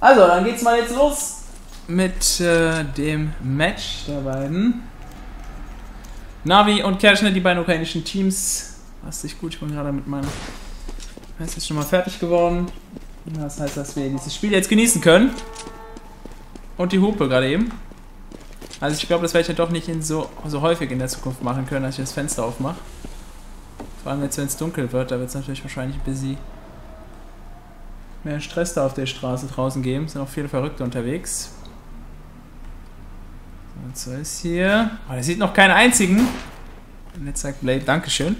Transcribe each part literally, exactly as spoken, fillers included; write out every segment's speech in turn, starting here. Also, dann geht's mal jetzt los mit äh, dem Match der beiden. Navi und Kerschner, die beiden ukrainischen Teams. Passt sich gut, ich bin gerade mit meinem Mess jetzt schon mal fertig geworden. Das heißt, dass wir dieses Spiel jetzt genießen können. Und die Hupe gerade eben. Also ich glaube, das werde ich ja doch nicht in so, so häufig in der Zukunft machen können, dass ich das Fenster aufmache. Vor allem jetzt, wenn es dunkel wird, da wird es natürlich wahrscheinlich ein bisschen mehr Stress da auf der Straße draußen geben. Es sind auch viele Verrückte unterwegs. Und so ist hier... Oh, der sieht noch keinen einzigen. Und jetzt sagt Blade, Dankeschön.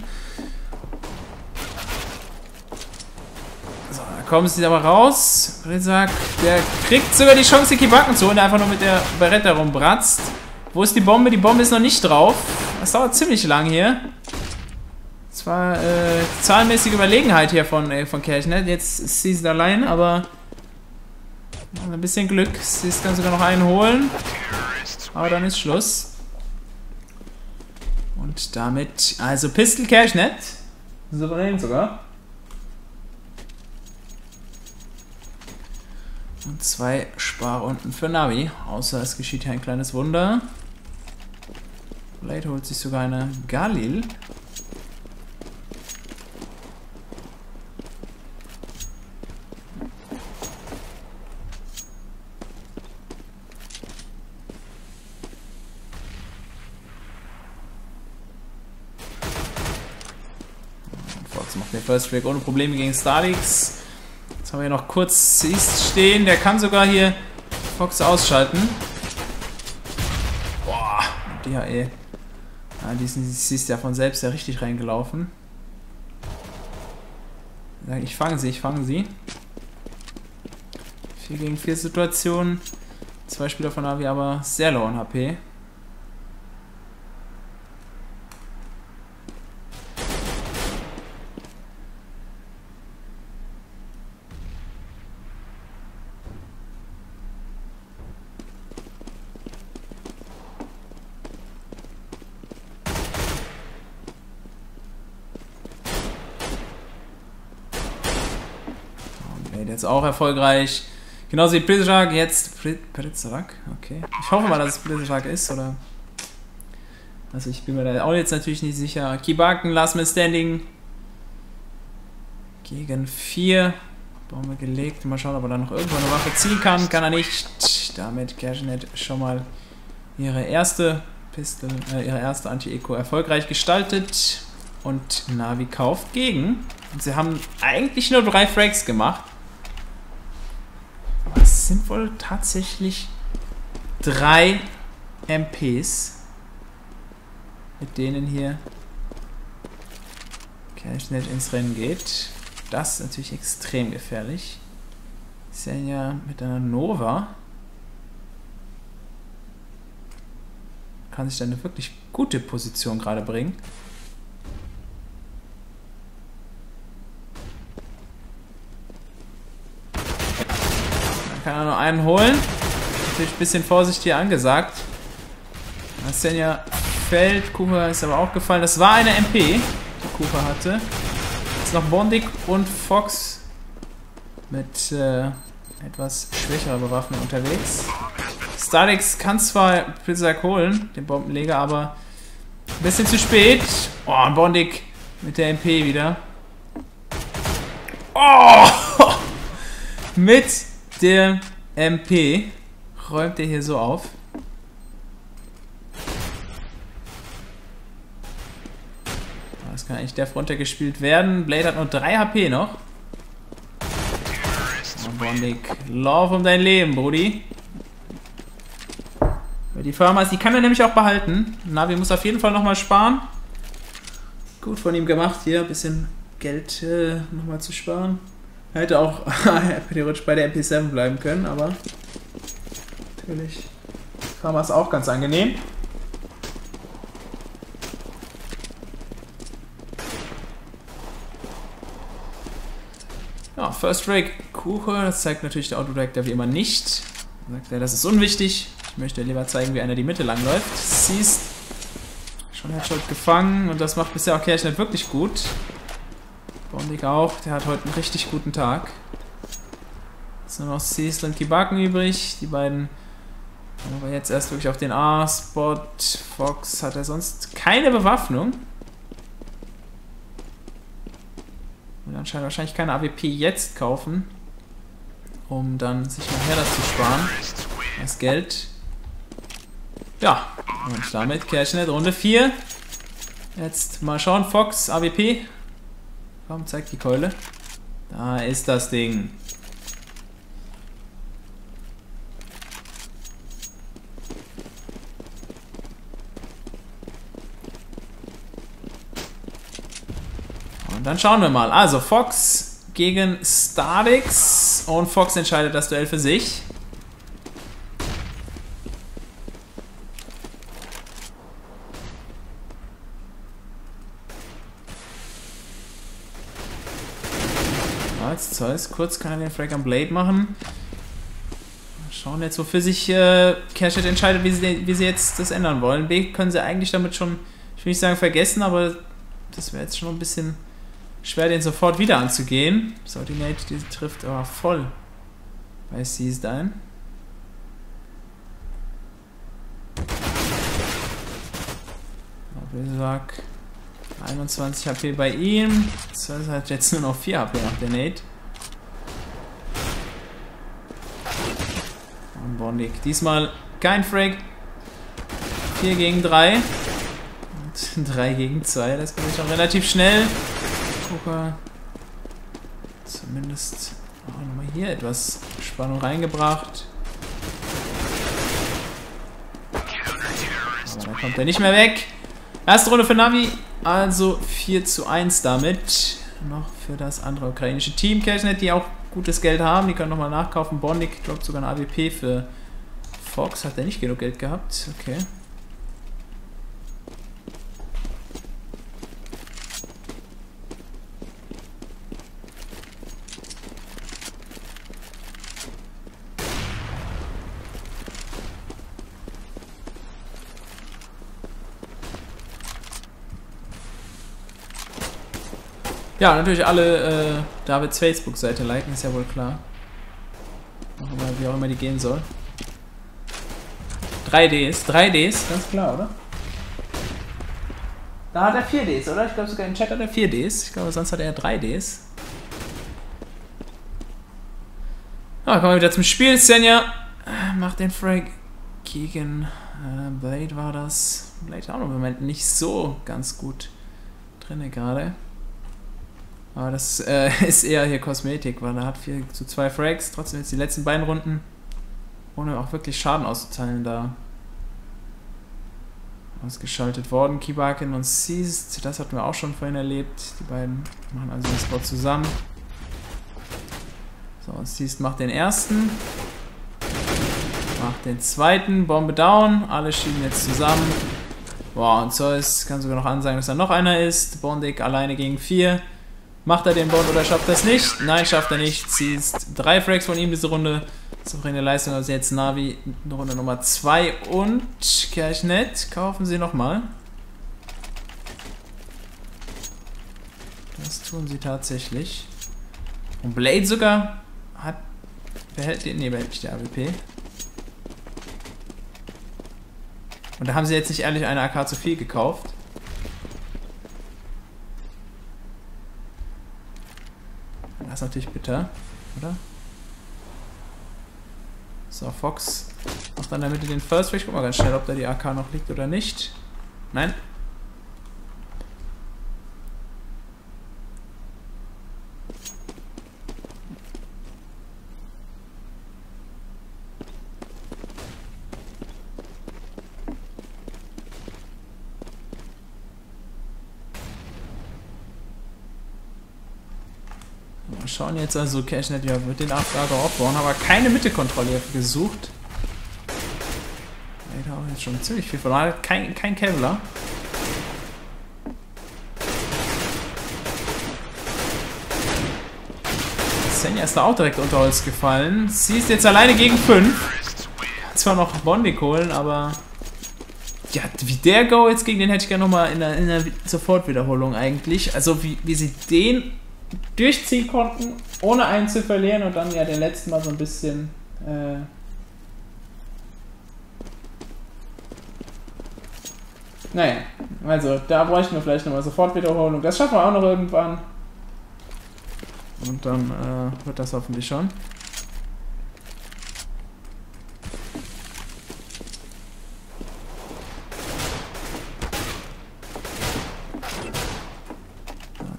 So, da kommen sie aber raus. Prizrak, der kriegt sogar die Chance, die Kibaken zu holen, der einfach nur mit der Beretta rumbratzt. Wo ist die Bombe? Die Bombe ist noch nicht drauf. Das dauert ziemlich lang hier. Das war äh, zahlenmäßige Überlegenheit hier von, äh, von Kerschner. Jetzt ist sie allein, aber ein bisschen Glück. Sie kann sogar noch einen holen. Aber dann ist Schluss. Und damit, also Pistol Kerschner. Souverän sogar. Und zwei Sparrunden für Navi. Außer es geschieht hier ein kleines Wunder. Blade holt sich sogar eine Galil. Macht den First Break ohne Probleme gegen Starix. Jetzt haben wir hier noch kurz East stehen. Der kann sogar hier Fox ausschalten. Boah, D H E. Ja, diesen ist ja von selbst ja richtig reingelaufen. Ich fange sie, ich fange sie. vier gegen vier Situationen. Zwei Spieler von Navi aber sehr low an H P. Jetzt auch erfolgreich. Genauso wie Prizrak jetzt. Prizrak? Okay. Ich hoffe mal, dass es Prizrak ist, oder? Also ich bin mir da auch jetzt natürlich nicht sicher. Kibaken, last man standing. Gegen vier. Bombe gelegt. Mal schauen, ob er dann noch irgendwo eine Waffe ziehen kann. Kann er nicht. Damit Kerschner schon mal ihre erste Pistole, äh, ihre erste Anti-Eco erfolgreich gestaltet. Und Navi kauft gegen. Und sie haben eigentlich nur drei Frags gemacht. Es sind wohl tatsächlich drei M Ps, mit denen hier Kerschner ins Rennen geht. Das ist natürlich extrem gefährlich. Senja mit einer Nova kann sich da eine wirklich gute Position gerade bringen. Kann er noch einen holen. Natürlich ein bisschen Vorsicht hier angesagt. Senja fällt. Kuba ist aber auch gefallen. Das war eine M P, die Kuba hatte. Jetzt noch Bondik und Fox mit äh, etwas schwächerer Bewaffnung unterwegs. Starix kann zwar Prizrak holen, den Bombenleger, aber ein bisschen zu spät. Oh, Bondik mit der M P wieder. Oh! Mit der M P räumt er hier so auf. Das kann eigentlich der Front gespielt werden. Blade hat nur drei H P noch. Und Bondik, lauf um dein Leben, Brudi. Die Firma ist, die kann er nämlich auch behalten. Navi muss auf jeden Fall nochmal sparen. Gut von ihm gemacht, hier ein bisschen Geld äh, nochmal zu sparen. Er hätte auch bei der M P sieben bleiben können, aber natürlich war es auch ganz angenehm. Ja, First Break Kuche, das zeigt natürlich der Autodirector wie immer nicht. Da sagt er, das ist unwichtig. Ich möchte lieber zeigen, wie einer die Mitte lang läuft. Siehst, schon Headshot gefangen und das macht bisher auch Kerschner wirklich gut. Bondik auch, der hat heute einen richtig guten Tag. Ist nur noch Sees und Kibaken übrig. Die beiden haben aber jetzt erst wirklich auf den A-Spot. Fox hat er sonst keine Bewaffnung. Und anscheinend wahrscheinlich keine A W P jetzt kaufen, um dann sich nachher das zu sparen. Das Geld. Ja, und damit Kerschner Runde vier. Jetzt mal schauen, Fox, A W P. Komm, zeig die Keule. Da ist das Ding. Und dann schauen wir mal. Also Fox gegen Starix. Und Fox entscheidet das Duell für sich. Zeus, kurz kann er den Frag am Blade machen. Mal schauen jetzt, wofür sich äh, Kerschner entscheidet, wie sie, wie sie jetzt das ändern wollen. B können sie eigentlich damit schon, ich will nicht sagen vergessen, aber das wäre jetzt schon ein bisschen schwer, den sofort wieder anzugehen. So, die Nate, die trifft aber voll bei Seized ein. Prizrak, einundzwanzig H P bei ihm. Zeus hat jetzt nur noch vier H P nach der Nate. Bondik. Diesmal kein Frag. vier gegen drei. Und drei gegen zwei. Das geht schon relativ schnell. Gucker. Zumindest auch nochmal hier etwas Spannung reingebracht. Aber da kommt er nicht mehr weg. Erste Runde für Navi. Also vier zu eins damit. Noch für das andere ukrainische Team. Kerschner, die auch gutes Geld haben, die können nochmal nachkaufen. Bondik droppt sogar eine A W P für Fox. Hat er nicht genug Geld gehabt? Okay. Ja, natürlich alle äh, Davids Facebook-Seite liken, ist ja wohl klar. Auch immer, wie auch immer die gehen soll. drei Ds, drei Ds, ganz klar, oder? Da hat er vier Ds, oder? Ich glaube sogar im Chat hat er vier Ds. Ich glaube, sonst hat er drei Ds. Ja, kommen wir wieder zum Spiel. Senja macht den Frag gegen äh, Blade war das. Blade auch im Moment nicht so ganz gut drinne gerade. Aber das äh, ist eher hier Kosmetik, weil er hat vier zu zwei Frags. Trotzdem jetzt die letzten beiden Runden, ohne auch wirklich Schaden auszuteilen, da ausgeschaltet worden. Kibaken und Seized, das hatten wir auch schon vorhin erlebt. Die beiden machen also den Spot zusammen. So, und Seized macht den ersten. Macht den zweiten. Bombe down. Alle schieben jetzt zusammen. Boah, und Zeus kann sogar noch ansagen, dass da noch einer ist. Bondik alleine gegen vier. Macht er den Bond oder schafft er es nicht? Nein, schafft er nicht. Ziehst drei Frags von ihm diese Runde. Souveräne Leistung, also jetzt Navi Runde Nummer zwei und Kerschner kaufen sie nochmal. Das tun sie tatsächlich. Und Blade sogar hat... Behält den... Ne, behält nicht der A W P. Und da haben sie jetzt nicht ehrlich eine A K zu viel gekauft. Das ist natürlich bitter, oder? So, Fox macht dann in der Mitte den First Frag. Ich guck mal ganz schnell, ob da die A K noch liegt oder nicht. Nein. Schauen jetzt also, Kerschner ja, wird den Nachfrage aufbauen, aber keine Mittekontrolle gesucht. Da haben wir jetzt schon ziemlich viel verloren. Kein, kein Kevlar. Senja ist da auch direkt unter Holz gefallen. Sie ist jetzt alleine gegen fünf. Kann zwar noch Bondik holen, aber... Ja, wie der Go jetzt gegen den hätte ich gerne nochmal in einer Sofortwiederholung eigentlich. Also wie, wie sie den durchziehen konnten, ohne einen zu verlieren und dann ja den letzten Mal so ein bisschen äh, naja, also da bräuchten wir vielleicht nochmal sofort Wiederholung. Das schaffen wir auch noch irgendwann. Und dann äh, wird das hoffentlich schon.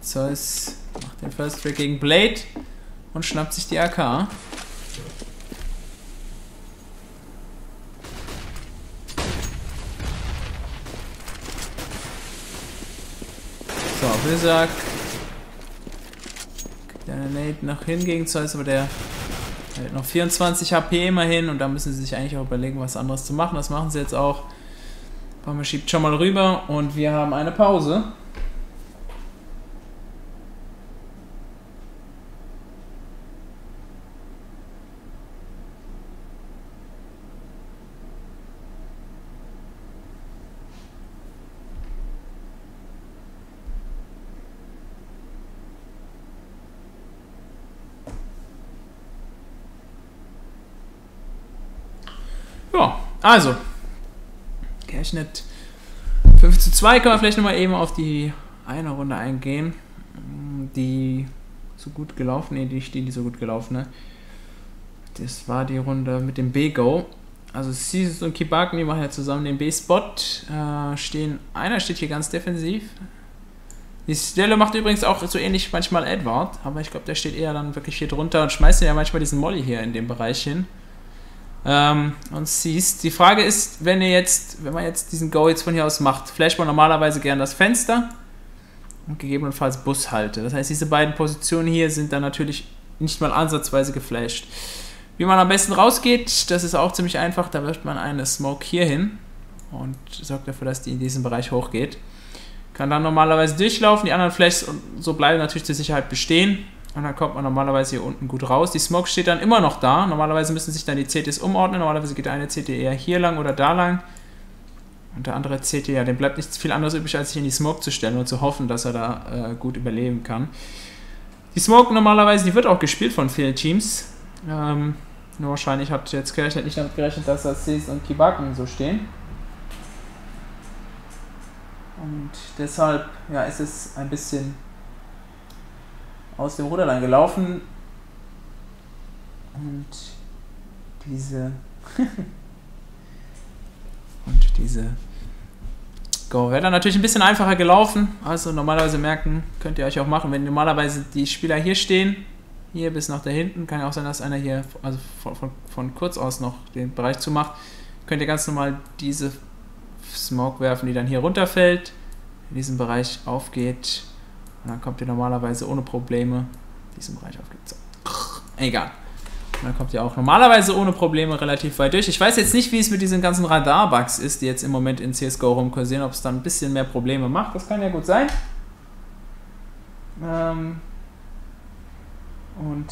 Zeus macht den First Track gegen Blade und schnappt sich die A K. So, Prizrak gibt eine Nade noch hin gegen Zeus, aber der hat noch vierundzwanzig H P immerhin und da müssen sie sich eigentlich auch überlegen, was anderes zu machen. Das machen sie jetzt auch. Bomber schiebt schon mal rüber und wir haben eine Pause. Also, Kerschnitt fünf zu zwei, kann man vielleicht nochmal eben auf die eine Runde eingehen, die so gut gelaufen, ne, die die so gut gelaufen, ne? Das war die Runde mit dem B-Go, also Zeus und Kibaken, die machen ja zusammen den B-Spot, äh, stehen, einer steht hier ganz defensiv, die Stelle macht übrigens auch so ähnlich manchmal Edward, aber ich glaube, der steht eher dann wirklich hier drunter und schmeißt ja manchmal diesen Molly hier in dem Bereich hin. Ähm, und siehst, die Frage ist, wenn ihr jetzt, wenn man jetzt diesen Go jetzt von hier aus macht, flasht man normalerweise gern das Fenster und gegebenenfalls Bushalte. Das heißt, diese beiden Positionen hier sind dann natürlich nicht mal ansatzweise geflasht. Wie man am besten rausgeht, das ist auch ziemlich einfach, da wirft man eine Smoke hier hin und sorgt dafür, dass die in diesem Bereich hochgeht. Kann dann normalerweise durchlaufen, die anderen Flashs und so bleiben natürlich zur Sicherheit bestehen. Und dann kommt man normalerweise hier unten gut raus. Die Smoke steht dann immer noch da. Normalerweise müssen sich dann die C Ts umordnen. Normalerweise geht eine C T eher hier lang oder da lang. Und der andere C T, ja, dem bleibt nichts viel anderes übrig, als sich in die Smoke zu stellen und zu hoffen, dass er da äh, gut überleben kann. Die Smoke normalerweise, die wird auch gespielt von vielen Teams. Ähm, nur wahrscheinlich hat jetzt Kerschner nicht damit gerechnet, dass da Zeus und Kibaken so stehen. Und deshalb, ja, ist es ein bisschen aus dem Ruderlein gelaufen und diese und diese Go wäre dann natürlich ein bisschen einfacher gelaufen, also normalerweise merken, könnt ihr euch auch machen, wenn normalerweise die Spieler hier stehen, hier bis nach da hinten, kann ja auch sein, dass einer hier also von, von, von kurz aus noch den Bereich zumacht, könnt ihr ganz normal diese Smoke werfen, die dann hier runterfällt, in diesem Bereich aufgeht. Und dann kommt ihr normalerweise ohne Probleme diesen Bereich aufgibt's. Egal. Und dann kommt ihr auch normalerweise ohne Probleme relativ weit durch. Ich weiß jetzt nicht, wie es mit diesen ganzen Radar-Bugs ist, die jetzt im Moment in C S G O rumkursieren, ob es dann ein bisschen mehr Probleme macht. Das kann ja gut sein. Ähm Und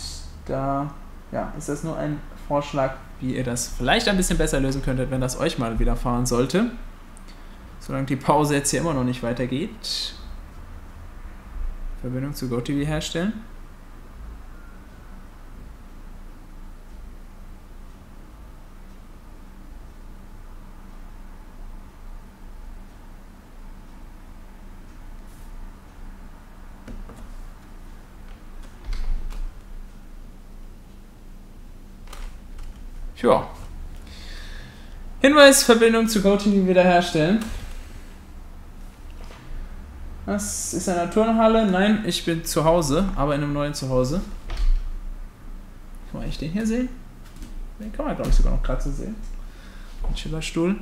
da ja, ist das nur ein Vorschlag, wie ihr das vielleicht ein bisschen besser lösen könntet, wenn das euch mal widerfahren sollte. Solange die Pause jetzt hier immer noch nicht weitergeht. Verbindung zu GoTV herstellen. Tja. Hinweis, Verbindung zu GoTV wiederherstellen. Das ist eine Turnhalle. Nein, ich bin zu Hause, aber in einem neuen Zuhause. Kann man echt den hier sehen? Den kann man, glaube ich, sogar noch gerade so sehen. Ein Chillerstuhl.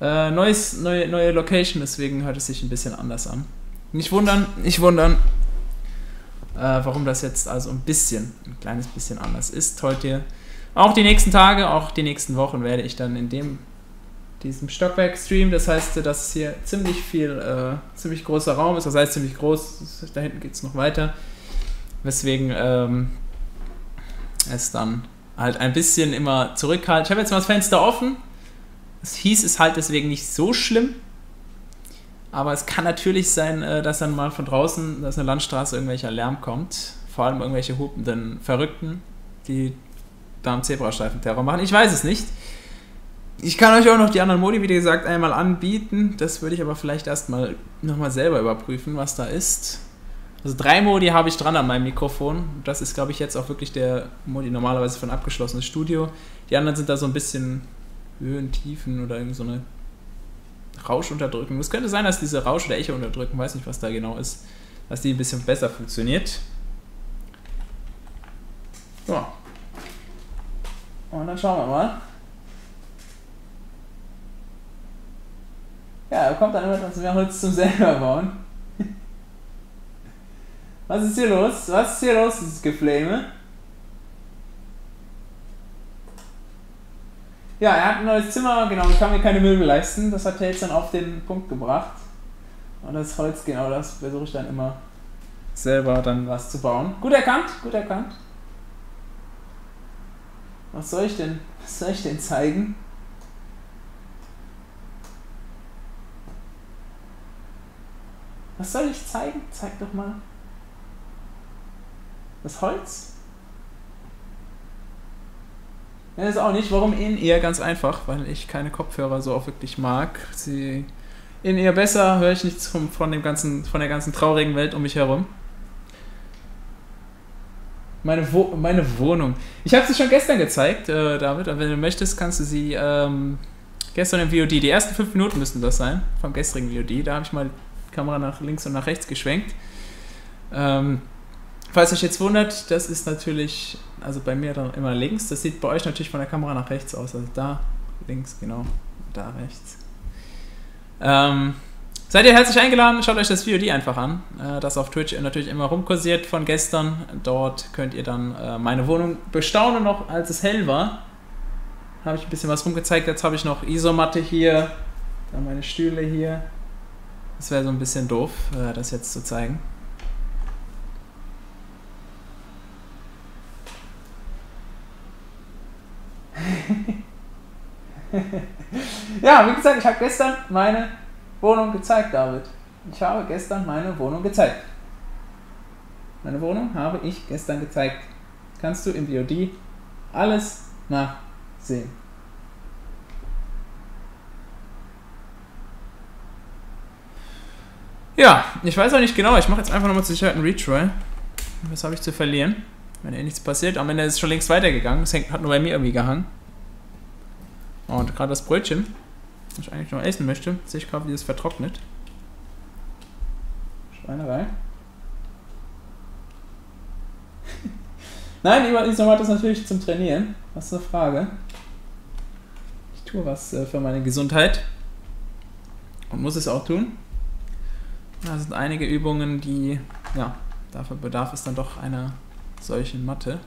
Äh, neues, neue, neue Location, deswegen hört es sich ein bisschen anders an. Nicht wundern, nicht wundern, äh, warum das jetzt also ein bisschen, ein kleines bisschen anders ist. Heute, auch die nächsten Tage, auch die nächsten Wochen werde ich dann in dem diesem Stockwerk-Stream, das heißt, dass hier ziemlich viel, äh, ziemlich großer Raum ist, das heißt ziemlich groß, da hinten geht es noch weiter, weswegen ähm, es dann halt ein bisschen immer zurückhaltet. Ich habe jetzt mal das Fenster offen, es hieß, es halt deswegen nicht so schlimm, Aber es kann natürlich sein, dass dann mal von draußen, dass eine Landstraße irgendwelcher Lärm kommt. Vor allem irgendwelche hupenden Verrückten, die da am Zebrastreifen Terror machen. Ich weiß es nicht. Ich kann euch auch noch die anderen Modi, wie gesagt, einmal anbieten. Das würde ich aber vielleicht erstmal nochmal selber überprüfen, was da ist. Also drei Modi habe ich dran an meinem Mikrofon. Das ist, glaube ich, jetzt auch wirklich der Modi normalerweise für ein abgeschlossenes Studio. Die anderen sind da so ein bisschen Höhen, Tiefen oder irgend so eine Rauschunterdrückung. Es könnte sein, dass diese Rausch- oder Echo-Unterdrückung, weiß nicht, was da genau ist, dass die ein bisschen besser funktioniert. Ja. Und dann schauen wir mal. Ja, da kommt dann immer etwas mehr Holz zum selber bauen. Was ist hier los? Was ist hier los, dieses Geflame? Ja, er hat ein neues Zimmer, genau, ich kann mir keine Möbel leisten. Das hat er jetzt dann auf den Punkt gebracht. Und das Holz, genau, das versuche ich dann immer selber dann was zu bauen. Gut erkannt, gut erkannt. Was soll ich denn, was soll ich denn zeigen? Was soll ich zeigen? Zeig doch mal. Das Holz? Ja, das ist auch nicht. Warum In-Ear? Ganz einfach, weil ich keine Kopfhörer so auch wirklich mag. Sie In-Ear besser, höre ich nichts von, von, dem ganzen, von der ganzen traurigen Welt um mich herum. Meine, Wo meine Wohnung. Ich habe sie schon gestern gezeigt, äh, David. Und wenn du möchtest, kannst du sie ähm, gestern im V O D, die ersten fünf Minuten müssten das sein, vom gestrigen V O D. Da habe ich mal die Kamera nach links und nach rechts geschwenkt. Ähm, Falls euch jetzt wundert, das ist natürlich, also bei mir dann immer links, das sieht bei euch natürlich von der Kamera nach rechts aus, also da links, genau, da rechts. Ähm, seid ihr herzlich eingeladen, schaut euch das V O D einfach an, äh, das auf Twitch natürlich immer rumkursiert von gestern. Dort könnt ihr dann äh, meine Wohnung bestaunen, noch als es hell war. Habe ich ein bisschen was rumgezeigt, jetzt habe ich noch Isomatte hier, dann meine Stühle hier. Das wäre so ein bisschen doof, äh, das jetzt zu zeigen. Ja, wie gesagt, ich habe gestern meine Wohnung gezeigt, David. Ich habe gestern meine Wohnung gezeigt. Meine Wohnung habe ich gestern gezeigt. Kannst du im V O D alles nachsehen. Ja, ich weiß auch nicht genau. Ich mache jetzt einfach nochmal zur Sicherheit einen Retry. Was habe ich zu verlieren? Wenn eh nichts passiert. Am Ende ist es schon längst weitergegangen. Es hängt, hat nur bei mir irgendwie gehangen. Und gerade das Brötchen, das ich eigentlich noch essen möchte, sehe ich gerade, wie es vertrocknet. Schweinerei. Nein, Isomatte ist natürlich zum Trainieren. Was ist eine Frage? Ich tue was für meine Gesundheit. Und muss es auch tun. Da sind einige Übungen, die, ja, dafür bedarf es dann doch einer solchen Matte.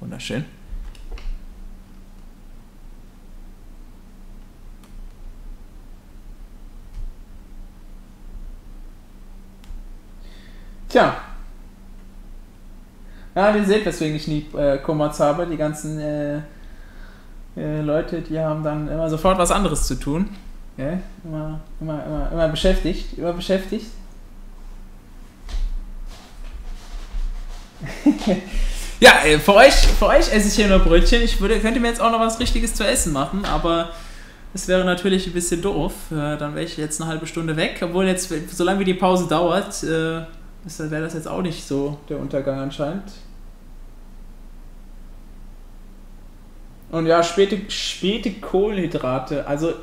Wunderschön. Tja. Ja, ihr seht, weswegen ich nie äh, Kommas habe. Die ganzen äh, äh, Leute, die haben dann immer sofort was anderes zu tun. Ja, immer, immer, immer, immer beschäftigt, immer beschäftigt. Ja, für euch, für euch esse ich hier nur Brötchen. Ich würde, könnte mir jetzt auch noch was Richtiges zu essen machen, aber das wäre natürlich ein bisschen doof. Dann wäre ich jetzt eine halbe Stunde weg. Obwohl jetzt, solange wie die Pause dauert, wäre das jetzt auch nicht so der Untergang anscheinend. Und ja, späte, späte Kohlenhydrate. Also,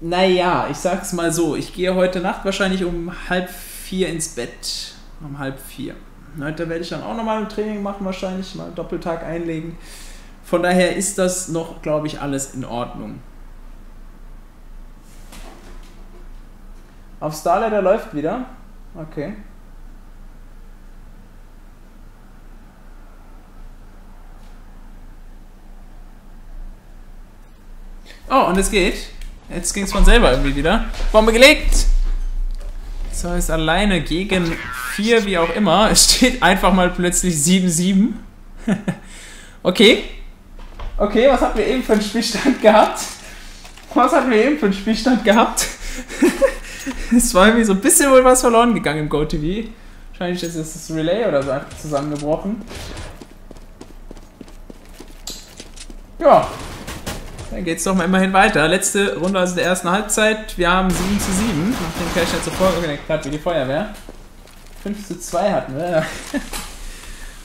naja, ich sag's mal so. Ich gehe heute Nacht wahrscheinlich um halb vier ins Bett. Um halb vier. Heute werde ich dann auch nochmal ein Training machen, wahrscheinlich mal einen Doppeltag einlegen. Von daher ist das noch, glaube ich, alles in Ordnung. Auf StarLadder läuft wieder. Okay. Oh, und es geht. Jetzt ging es von selber irgendwie wieder. Bombe gelegt! Das heißt, alleine gegen vier, wie auch immer, es steht einfach mal plötzlich sieben sieben. Okay. Okay, was hatten wir eben für einen Spielstand gehabt? Was hatten wir eben für einen Spielstand gehabt? Es war irgendwie so ein bisschen wohl was verloren gegangen im GoTV. Wahrscheinlich ist das Relay oder so einfach zusammengebrochen. Ja. Dann geht es doch mal immerhin weiter. Letzte Runde aus der ersten Halbzeit. Wir haben sieben zu sieben. Nachdem Kerschner zuvor geneckt hat wie die Feuerwehr. fünf zu zwei hatten wir.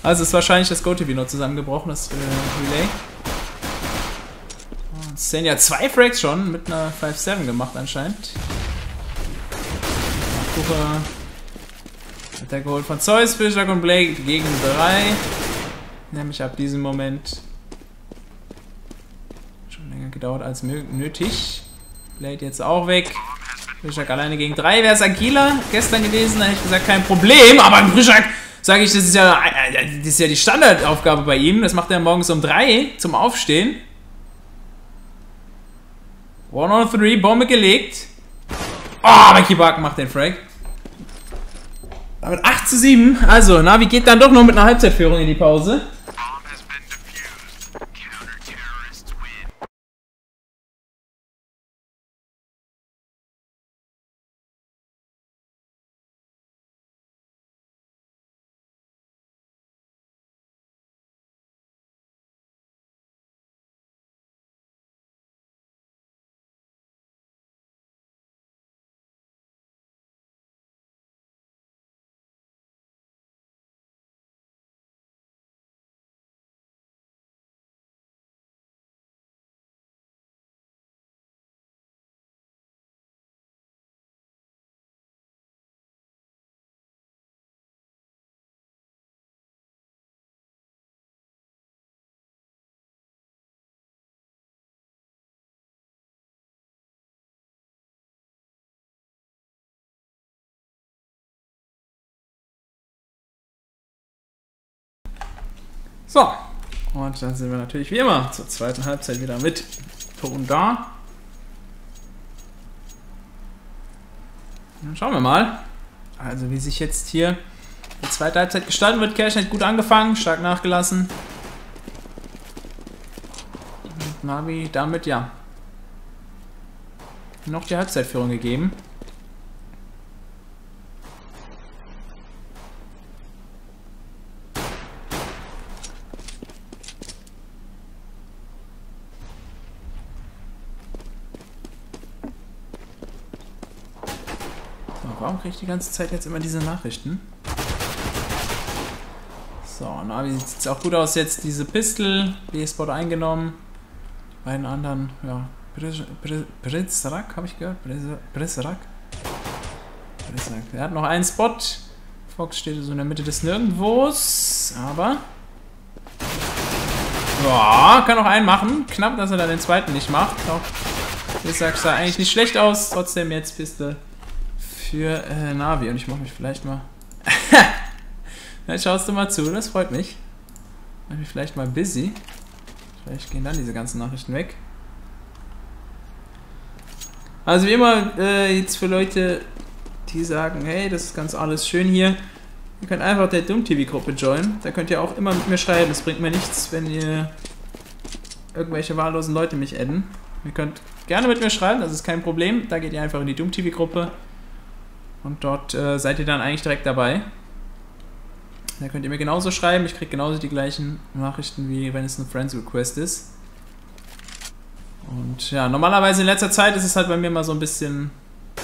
Also ist wahrscheinlich das GoTV noch zusammengebrochen, das äh, Relay. Und Senja zwei Frags schon mit einer fünf sieben gemacht anscheinend. Cooper hat er geholt von Zeus, Prizrak und Blade gegen drei. Nämlich ab diesem Moment schon länger gedauert als nötig. Blade jetzt auch weg. Prizrak alleine gegen drei. Wäre es Agila gestern gewesen, da hätte ich gesagt, kein Problem. Aber Prizrak, sage ich, das ist, ja, das ist ja die Standardaufgabe bei ihm. Das macht er morgens um drei zum Aufstehen. one on three, Bombe gelegt. Oh, aber Kibaken macht den Frag. Damit acht zu sieben. Also, Navi geht dann doch noch mit einer Halbzeitführung in die Pause. So, und dann sind wir natürlich wie immer zur zweiten Halbzeit wieder mit Ton da. Dann schauen wir mal, also wie sich jetzt hier die zweite Halbzeit gestalten wird. Kerschner hat gut angefangen, stark nachgelassen. Und Navi damit, ja, noch die Halbzeitführung gegeben. Warum kriege ich die ganze Zeit jetzt immer diese Nachrichten? So, Navi sieht es auch gut aus jetzt. Diese Pistol, B-Spot eingenommen. Die beiden anderen, ja, Prizrak, habe ich gehört? Prizrak? Prizrak. Er hat noch einen Spot. Fox steht so in der Mitte des Nirgendwos, aber... Ja, kann noch einen machen. Knapp, dass er dann den zweiten nicht macht. Auch Prizrak sah eigentlich nicht schlecht aus. Trotzdem jetzt Pistol für äh, Navi, und ich mache mich vielleicht mal dann schaust du mal zu, das freut mich. Mach mich vielleicht mal busy. Vielleicht gehen dann diese ganzen Nachrichten weg. Also wie immer, äh, jetzt für Leute, die sagen, hey, das ist ganz alles schön hier, ihr könnt einfach der Dumm-T V-Gruppe joinen. Da könnt ihr auch immer mit mir schreiben, das bringt mir nichts, wenn ihr irgendwelche wahllosen Leute mich adden. Ihr könnt gerne mit mir schreiben, das ist kein Problem. Da geht ihr einfach in die Dumm-T V-Gruppe. Und dort äh, seid ihr dann eigentlich direkt dabei. Da könnt ihr mir genauso schreiben. Ich kriege genauso die gleichen Nachrichten, wie wenn es ein Friends Request ist. Und ja, normalerweise in letzter Zeit ist es halt bei mir mal so ein bisschen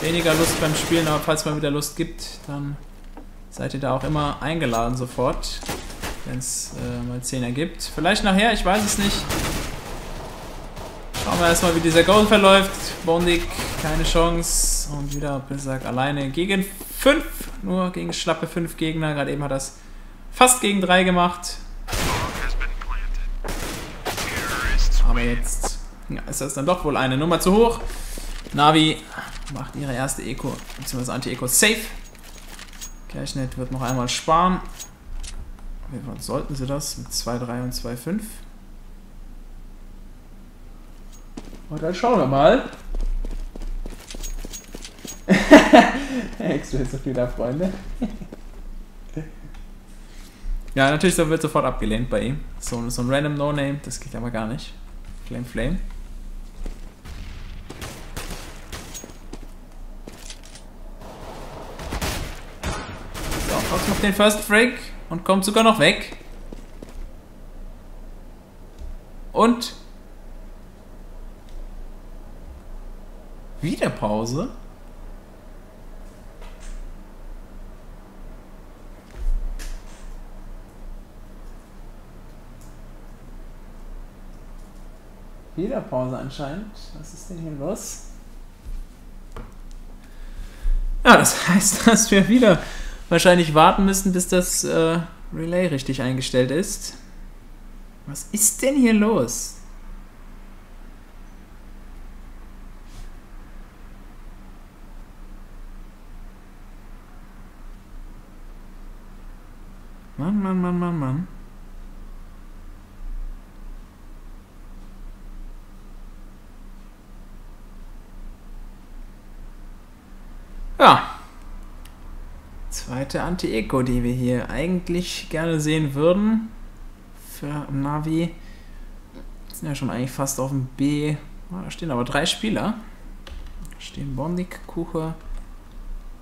weniger Lust beim Spielen. Aber falls mal wieder Lust gibt, dann seid ihr da auch immer eingeladen sofort. Wenn es äh, mal zehn ergibt. Vielleicht nachher, ich weiß es nicht. Schauen wir erstmal, wie dieser Goal verläuft. Bondik, keine Chance. Und wieder Prizrak alleine gegen fünf. Nur gegen schlappe fünf Gegner. Gerade eben hat er es fast gegen drei gemacht. Aber jetzt ja, ist das dann doch wohl eine Nummer zu hoch. Navi macht ihre erste Eco, beziehungsweise Anti-Eco safe. Kerschnet wird noch einmal sparen. Jedenfalls sollten sie das mit zwei drei und zwei fünf. Und dann schauen wir mal. Extra so viel da, Freunde. Ja, natürlich wird sofort abgelehnt bei ihm. So, so ein random No-Name, das geht aber gar nicht. Flame, Flame. So, Fox macht den First Break und kommt sogar noch weg. Und wieder Pause. Wieder Pause anscheinend. Was ist denn hier los? Ja, das heißt, dass wir wieder wahrscheinlich warten müssen, bis das äh, Relay richtig eingestellt ist. Was ist denn hier los? Mann, Mann, Mann, Mann, Mann. Ja. Zweite Anti-Eco, die wir hier eigentlich gerne sehen würden. Für Navi. Wir sind ja schon eigentlich fast auf dem B. Oh, da stehen aber drei Spieler. Da stehen Bondik, Kuche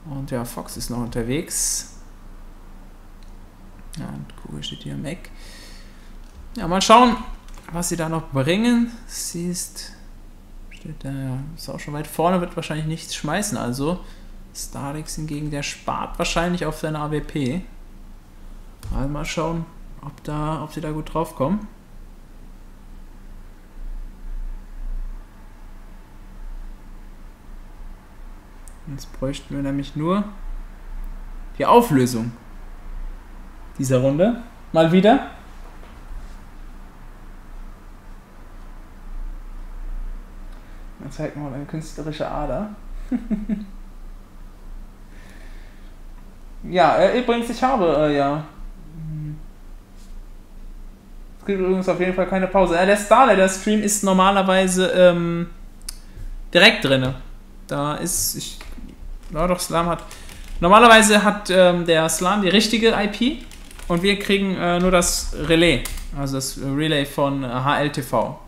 und ja, Fox ist noch unterwegs. Ja, und Kuche steht hier im Eck. Ja, mal schauen, was sie da noch bringen. Siehst, steht da, ist auch schon weit vorne, wird wahrscheinlich nichts schmeißen, also. Starix hingegen, der spart wahrscheinlich auf seine A W P. Also mal schauen, ob, da, ob sie da gut drauf kommen. Jetzt bräuchten wir nämlich nur die Auflösung dieser Runde. Mal wieder. Dann zeigt man mal eine künstlerische Ader. Ja, äh, übrigens, ich habe, äh, ja. Es gibt übrigens auf jeden Fall keine Pause. Ja, der StarLadder-Stream ist normalerweise ähm, direkt drin. Da ist, ich, ja doch, Slam hat, normalerweise hat ähm, der Slam die richtige I P und wir kriegen äh, nur das Relais, also das Relay von äh, H L T V.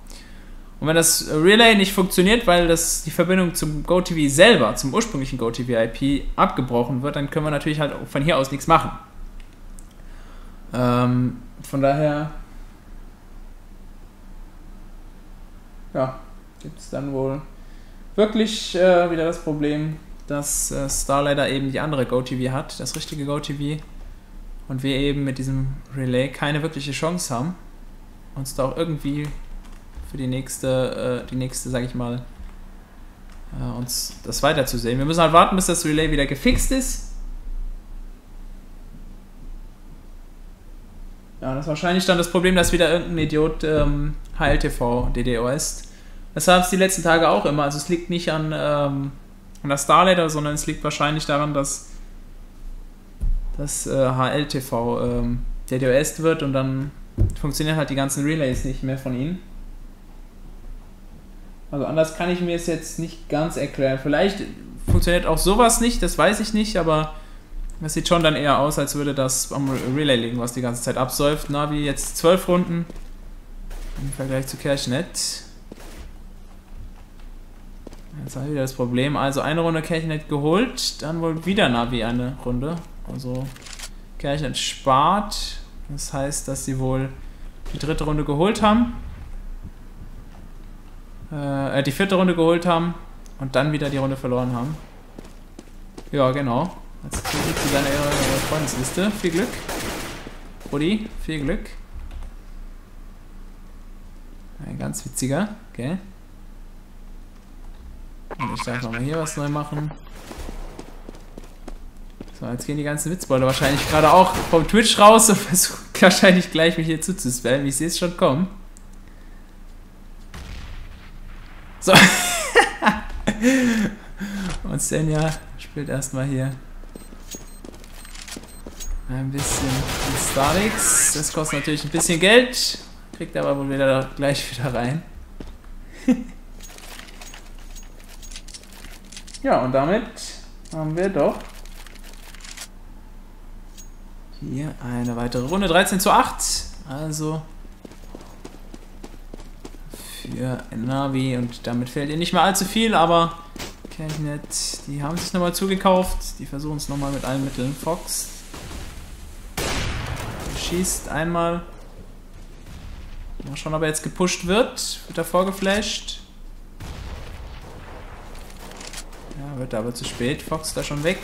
Und wenn das Relay nicht funktioniert, weil das die Verbindung zum GoTV selber, zum ursprünglichen GoTV-I P, abgebrochen wird, dann können wir natürlich halt von hier aus nichts machen. Ähm, von daher, ja, gibt es dann wohl wirklich äh, wieder das Problem, dass äh, StarLadder eben die andere GoTV hat, das richtige GoTV, und wir eben mit diesem Relay keine wirkliche Chance haben, uns da auch irgendwie für die nächste, äh, die nächste, sag ich mal, äh, uns das weiterzusehen. Wir müssen halt warten, bis das Relay wieder gefixt ist. Ja, das ist wahrscheinlich dann das Problem, dass wieder irgendein Idiot ähm, H L T V D D O ist. Das haben es die letzten Tage auch immer. Also es liegt nicht an, ähm, an der StarLadder, sondern es liegt wahrscheinlich daran, dass das äh, H L T V ähm, D D O S wird und dann funktionieren halt die ganzen Relays nicht mehr von ihnen. Also anders kann ich mir es jetzt nicht ganz erklären. Vielleicht funktioniert auch sowas nicht, das weiß ich nicht, aber es sieht schon dann eher aus, als würde das am Relay liegen, was die ganze Zeit absäuft. Navi jetzt zwölf Runden im Vergleich zu Kerschner. Jetzt habe ich wieder das Problem. Also eine Runde Kerschner geholt, dann wohl wieder Navi eine Runde. Also Kerschner spart. Das heißt, dass sie wohl die dritte Runde geholt haben. Die vierte Runde geholt haben und dann wieder die Runde verloren haben. Ja, genau. Jetzt kriegt sie dann ihre Freundesliste. Viel Glück. Rudi, viel Glück. Ein ganz witziger, okay. Und ich darf nochmal hier was neu machen. So, jetzt gehen die ganzen Witzbeute wahrscheinlich gerade auch vom Twitch raus und versuchen wahrscheinlich gleich mich hier zuzuspammen. Ich sehe es schon kommen. So. Und Senja spielt erstmal hier ein bisschen Starix. Das kostet natürlich ein bisschen Geld. Kriegt aber wohl wieder gleich wieder rein. Ja, und damit haben wir doch Hier eine weitere Runde. dreizehn zu acht. Also für Navi. Und damit fehlt ihr nicht mehr allzu viel, aber Kerschnet, die haben sich nochmal zugekauft. Die versuchen es nochmal mit allen Mitteln. Fox schießt einmal. Mal schauen, ob er jetzt gepusht wird. Wird er vorgeflasht? Ja, wird aber zu spät. Fox da schon weg.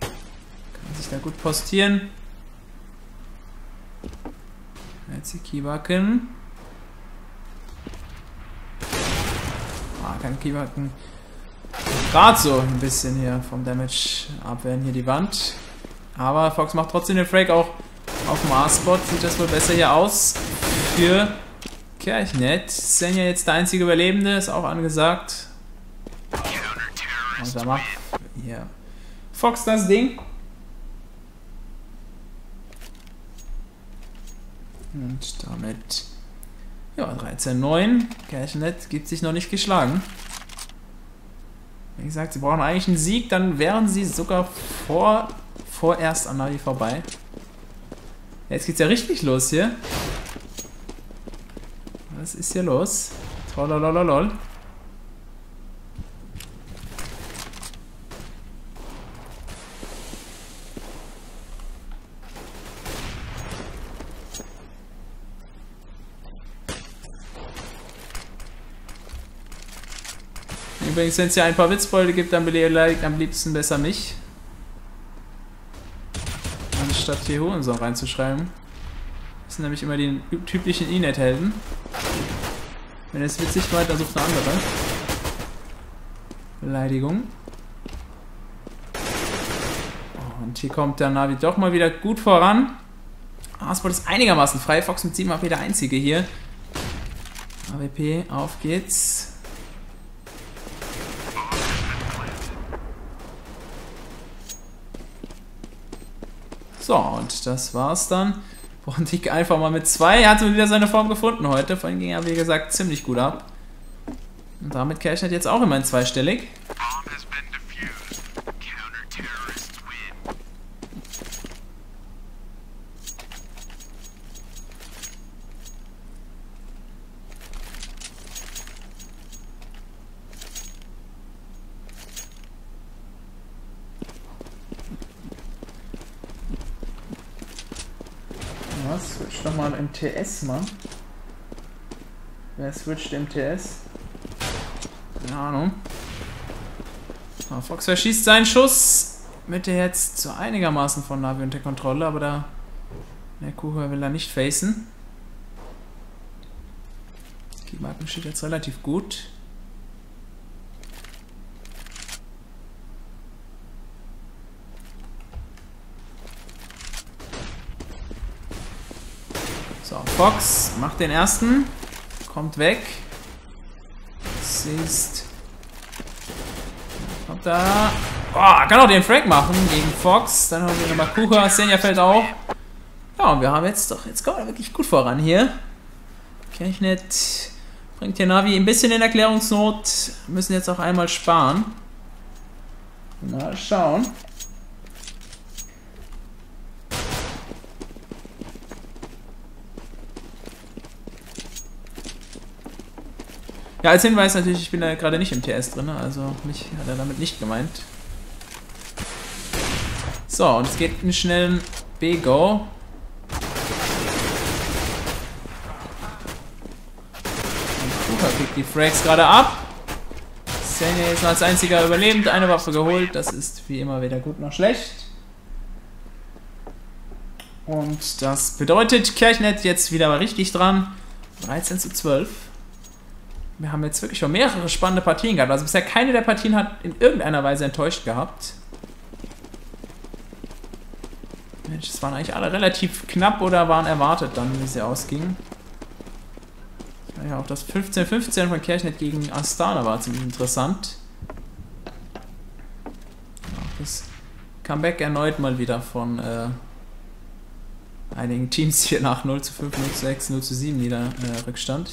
Kann sich da gut postieren. Jetzt die Kibaken. Ah, kein Kibaken. Gerade so ein bisschen hier vom Damage abwehren hier die Wand. Aber Fox macht trotzdem den Frag auch auf dem A-Spot. Sieht das wohl besser hier aus für Kerschnet. Senja jetzt der einzige Überlebende, ist auch angesagt. Und da macht hier Fox das Ding. Und damit ja, dreizehn zu neun. Kerschnet gibt sich noch nicht geschlagen. Wie gesagt, sie brauchen eigentlich einen Sieg, dann wären sie sogar vor... vorerst an Navi vorbei. Jetzt geht's ja richtig los hier. Was ist hier los? Trollolololol. Übrigens, wenn es hier ein paar Witzbolde gibt, dann beleidigt am liebsten besser mich. Statt hier Hurensohn reinzuschreiben. Das sind nämlich immer die typischen E-Net-Helden. Wenn es witzig war, dann sucht eine andere. Beleidigung. Und hier kommt der Navi doch mal wieder gut voran. Asport ist einigermaßen frei. Fox mit sieben A P der einzige hier. A W P, auf geht's. So, und das war's dann. Bondik einfach mal mit zwei. Er hat wieder seine Form gefunden heute. Vorhin ging er, wie gesagt, ziemlich gut ab. Und damit Kerschnet jetzt auch immerhin zweistellig. Switch doch mal im T S, Mann. Wer switcht im T S? Keine Ahnung. Ah, Fox verschießt seinen Schuss. Mitte jetzt so einigermaßen von Navi unter Kontrolle, aber da der Kuhhör will er nicht facen. Die Marken steht jetzt relativ gut. Fox macht den ersten, kommt weg, siehst, kommt da, oh, kann auch den Frag machen gegen Fox, dann haben wir nochmal Kucha, Senja fällt auch, ja und wir haben jetzt doch, jetzt kommen wir wirklich gut voran hier, Kerschnet bringt hier Navi ein bisschen in Erklärungsnot, müssen jetzt auch einmal sparen, mal schauen. Ja, als Hinweis natürlich, ich bin da gerade nicht im T S drin, also mich hat er damit nicht gemeint. So, und es geht einen schnellen B-Go. Und Kuka kriegt die Frags gerade ab. Senja ist als einziger überlebend, eine Waffe geholt, das ist wie immer weder gut noch schlecht. Und das bedeutet, Kerschnet jetzt wieder mal richtig dran. dreizehn zu zwölf. Wir haben jetzt wirklich schon mehrere spannende Partien gehabt. Also bisher keine der Partien hat in irgendeiner Weise enttäuscht gehabt. Mensch, es waren eigentlich alle relativ knapp oder waren erwartet dann, wie sie ausgingen. Ja, auch das fünfzehn fünfzehn von Kerschnet gegen Astana war ziemlich interessant. Auch das Comeback erneut mal wieder von äh, einigen Teams hier nach null zu fünf, null zu sechs, null zu sieben wieder äh, Rückstand.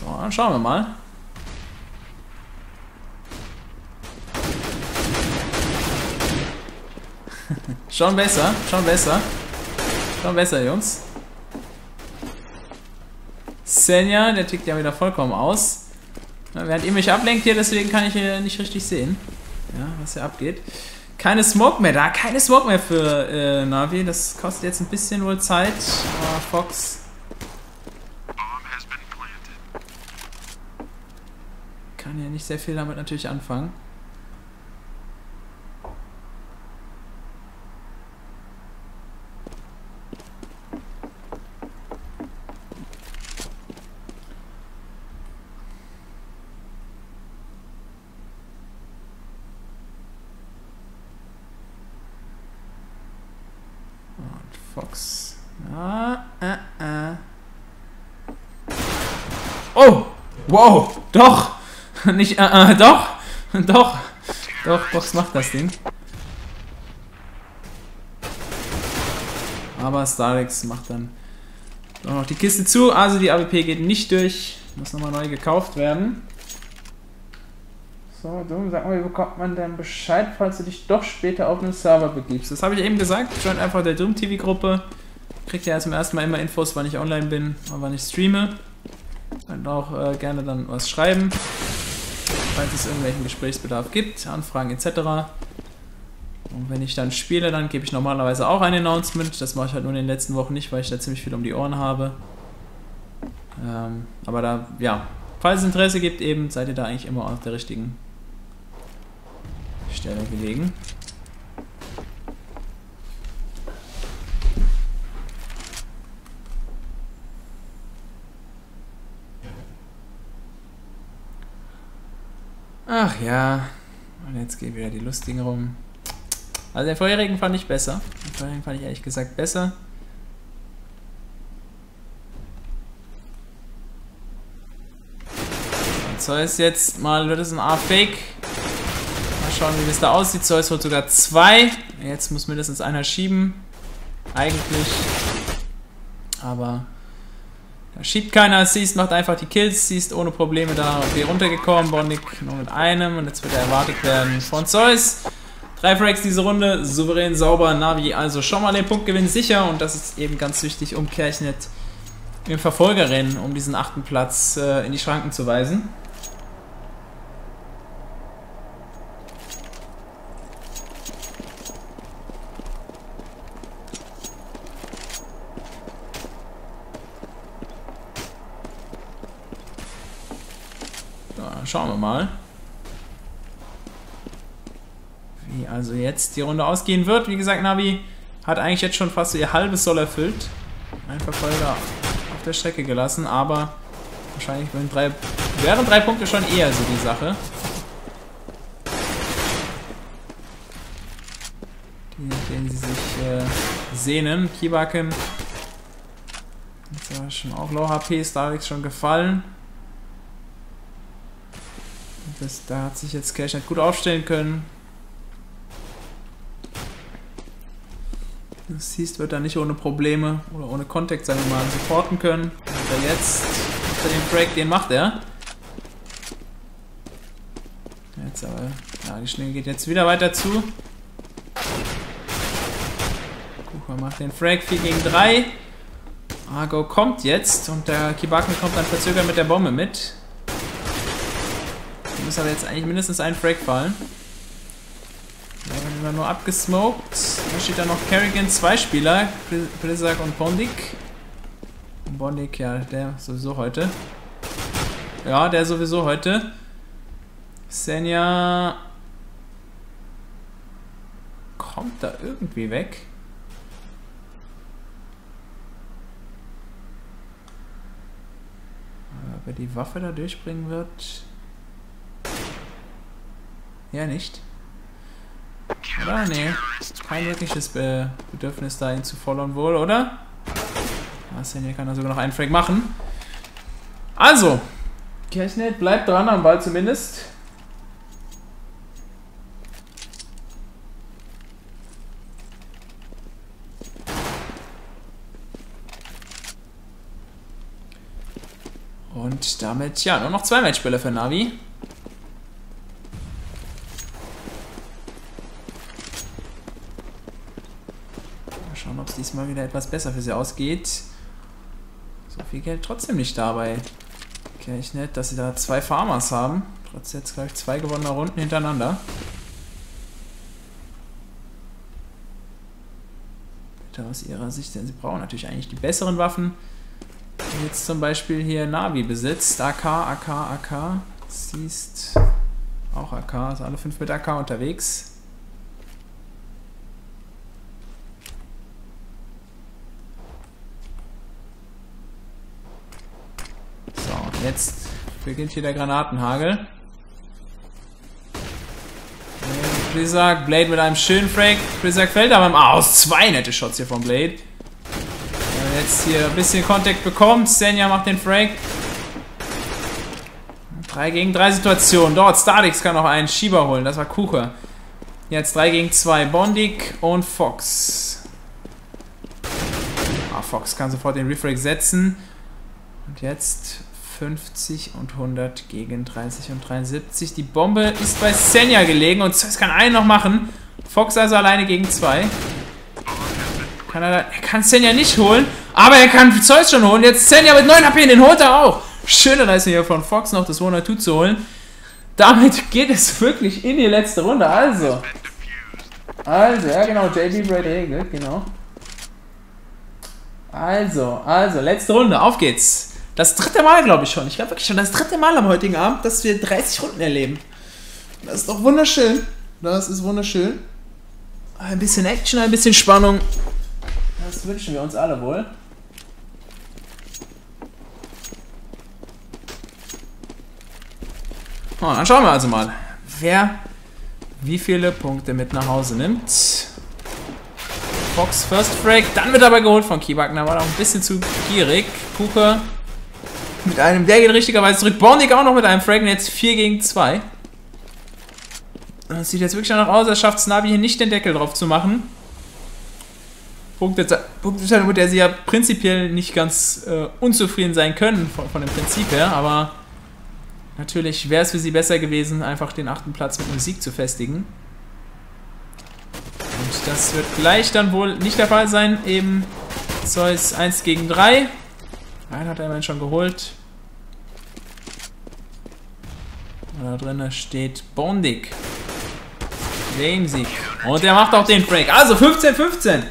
So, dann schauen wir mal. Schon besser, schon besser. Schon besser, Jungs. Senja, der tickt ja wieder vollkommen aus. Na, während ihr mich ablenkt hier, deswegen kann ich hier nicht richtig sehen, ja, was hier abgeht. Keine Smoke mehr da, keine Smoke mehr für äh, Navi. Das kostet jetzt ein bisschen wohl Zeit. Aber Fox. Kann ja nicht sehr viel damit natürlich anfangen. Fox. Ah, ah, ah. Oh! Wow! Doch! Nicht, ah, ah, doch! Doch! Doch, Fox macht das Ding. Aber Starix macht dann doch noch die Kiste zu. Also die A W P geht nicht durch. Muss nochmal neu gekauft werden. So, dumm, sag mal, wie bekommt man denn Bescheid, falls du dich doch später auf einen Server begibst? Das habe ich eben gesagt, join einfach der Doom-T V-Gruppe. Kriegt ja zum ersten Mal immer Infos, wann ich online bin und wann ich streame. Könnt auch äh, gerne dann was schreiben, falls es irgendwelchen Gesprächsbedarf gibt, Anfragen et cetera. Und wenn ich dann spiele, dann gebe ich normalerweise auch ein Announcement. Das mache ich halt nur in den letzten Wochen nicht, weil ich da ziemlich viel um die Ohren habe. Ähm, aber da, ja, falls es Interesse gibt eben, seid ihr da eigentlich immer auf der richtigen Stelle gelegen. Ach ja, und jetzt gehen wieder die Lustigen rum. Also den vorherigen fand ich besser. Den vorherigen fand ich ehrlich gesagt besser. Und Zeus jetzt mal, wird es ein A-Fake. Mal schauen, wie das da aussieht. Zeus holt sogar zwei. Jetzt muss mindestens einer schieben. Eigentlich. Aber da schiebt keiner, Seist macht einfach die Kills, Seist ohne Probleme da hier runtergekommen, Bondik nur mit einem und jetzt wird er erwartet werden von Zeus. Drei Frags diese Runde, souverän, sauber, Navi, also schon mal den Punktgewinn sicher und das ist eben ganz wichtig, um Kerschner im Verfolgerrennen, um diesen achten Platz äh, in die Schranken zu weisen. Schauen wir mal, wie also jetzt die Runde ausgehen wird. Wie gesagt, Navi hat eigentlich jetzt schon fast so ihr halbes Soll erfüllt. Ein Verfolger auf der Strecke gelassen, aber wahrscheinlich wären drei, wären drei Punkte schon eher so die Sache. Die, denen sie sich äh, sehnen. Kibaken. Jetzt war schon auch Low H P, Starix schon gefallen. Das, da hat sich jetzt Kerschner gut aufstellen können. Das hieß, wird er nicht ohne Probleme oder ohne Kontext, sagen wir mal, supporten können. Aber jetzt, unter dem Break, den macht er. Jetzt aber, ja, die Schlinge geht jetzt wieder weiter zu. Kucher macht den Frag, vier gegen drei. Argo kommt jetzt und der Kibaken kommt dann verzögert mit der Bombe mit. Muss aber jetzt eigentlich mindestens ein Frag fallen. Da werden wir nur abgesmoked. Da steht dann noch Kerrigan, zwei Spieler, Prizrak und Bondik. Und Bondik, ja, der sowieso heute. Ja, der sowieso heute. Senja kommt da irgendwie weg. Ob er die Waffe da durchbringen wird. Ja, nicht. Oder? Nee. Kein wirkliches Be Bedürfnis da ihn zu followern wohl, oder? Astana kann da sogar noch einen Frag machen. Also, Kerschner bleibt dran am Ball zumindest. Und damit, ja, nur noch zwei Matchbälle für Navi. Mal schauen, ob es diesmal wieder etwas besser für sie ausgeht. So viel Geld trotzdem nicht dabei. Kenn ich nicht, dass sie da zwei Farmers haben. Trotz jetzt gleich zwei gewonnener Runden hintereinander. Bitte aus ihrer Sicht, denn sie brauchen natürlich eigentlich die besseren Waffen. Jetzt zum Beispiel hier Navi besitzt. A K, A K, A K. Siehst auch A K, also alle fünf mit A K unterwegs. So, jetzt beginnt hier der Granatenhagel. Prizrak, Blade mit einem schönen Frag. Prizrak fällt aber im Aus. Zwei nette Shots hier von Blade. Jetzt hier ein bisschen Contact bekommt. Senja macht den Frag. drei gegen drei Situation. Dort Starix kann noch einen Schieber holen. Das war Kuche. Jetzt drei gegen zwei. Bondik und Fox. Ah, Fox kann sofort den Refrag setzen. Und jetzt fünfzig und hundert gegen dreißig und dreiundsiebzig. Die Bombe ist bei Senja gelegen und Zeus kann einen noch machen. Fox also alleine gegen zwei. Kann er, da, er kann Senja nicht holen, aber er kann Zeus schon holen. Jetzt Senja mit neun H P, den holt er auch. Schöne Leistung hier von Fox, noch das One-Two zu holen. Damit geht es wirklich in die letzte Runde. Also, also ja genau, J B Brady, genau. Also, also, letzte Runde, auf geht's. Das dritte Mal, glaube ich schon. Ich glaube wirklich schon das dritte Mal am heutigen Abend, dass wir dreißig Runden erleben. Das ist doch wunderschön. Das ist wunderschön. Ein bisschen Action, ein bisschen Spannung. Das wünschen wir uns alle wohl. Oh, dann schauen wir also mal, wer wie viele Punkte mit nach Hause nimmt. Fox First Frag, dann wird aber geholt von Kibaken. Da war er auch ein bisschen zu gierig. Kuka mit einem, der geht richtigerweise zurück. Bondik auch noch mit einem Frag. Und jetzt vier gegen zwei. Das sieht jetzt wirklich danach aus, er schafft es Navi hier nicht, den Deckel drauf zu machen. Punkteteilung, mit der sie ja prinzipiell nicht ganz äh, unzufrieden sein können, von, von dem Prinzip her, aber natürlich wäre es für sie besser gewesen, einfach den achten Platz mit einem Sieg zu festigen. Und das wird gleich dann wohl nicht der Fall sein, eben Zeus eins gegen drei. Einen hat er immerhin schon geholt. Und da drin steht Bondik. Game-Sieg. Und er macht auch den Break. Also fünfzehn fünfzehn.